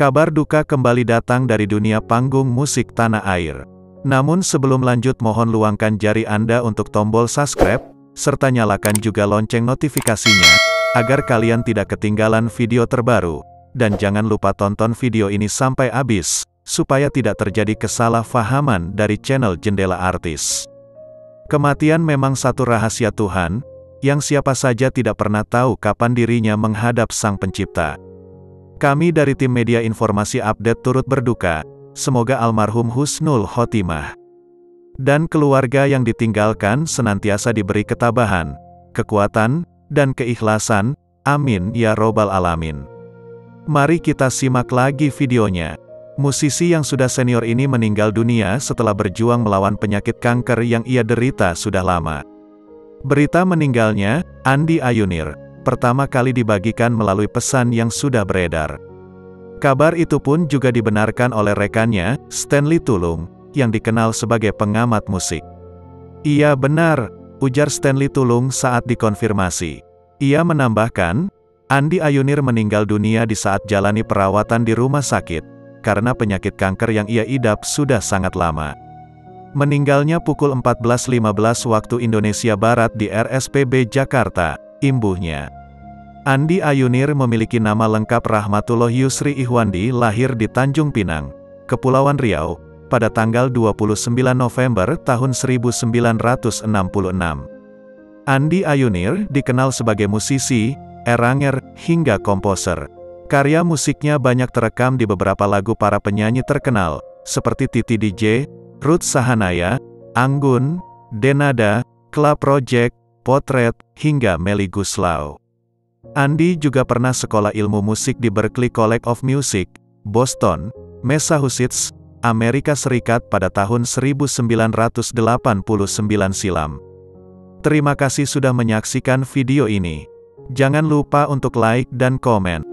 Kabar duka kembali datang dari dunia panggung musik tanah air. Namun sebelum lanjut mohon luangkan jari Anda untuk tombol subscribe, serta nyalakan juga lonceng notifikasinya, agar kalian tidak ketinggalan video terbaru. Dan jangan lupa tonton video ini sampai habis, supaya tidak terjadi kesalahpahaman dari channel Jendela Artis. Kematian memang satu rahasia Tuhan, yang siapa saja tidak pernah tahu kapan dirinya menghadap Sang Pencipta. Kami dari tim media informasi update turut berduka, semoga almarhum Husnul Khotimah dan keluarga yang ditinggalkan senantiasa diberi ketabahan, kekuatan, dan keikhlasan, amin ya robbal alamin. Mari kita simak lagi videonya. Musisi yang sudah senior ini meninggal dunia setelah berjuang melawan penyakit kanker yang ia derita sudah lama. Berita meninggalnya, Andi Ayunir, pertama kali dibagikan melalui pesan yang sudah beredar. Kabar itu pun juga dibenarkan oleh rekannya, Stanley Tulung, yang dikenal sebagai pengamat musik. Iya benar, ujar Stanley Tulung saat dikonfirmasi. Ia menambahkan, Andi Ayunir meninggal dunia di saat jalani perawatan di rumah sakit, karena penyakit kanker yang ia idap sudah sangat lama. Meninggalnya pukul 14.15 waktu Indonesia Barat di RSPB Jakarta, imbuhnya. Andi Ayunir memiliki nama lengkap Rahmatullah Yusri Ihwandi, lahir di Tanjung Pinang, Kepulauan Riau, pada tanggal 29 November tahun 1966. Andi Ayunir dikenal sebagai musisi, eranger, hingga komposer. Karya musiknya banyak terekam di beberapa lagu para penyanyi terkenal, seperti Titi DJ, Ruth Sahanaya, Anggun, Denada, Kla Project, Potret, hingga Melly Goeslaw. Andi juga pernah sekolah ilmu musik di Berklee College of Music, Boston, Massachusetts, Amerika Serikat pada tahun 1989 silam. Terima kasih sudah menyaksikan video ini. Jangan lupa untuk like dan komen.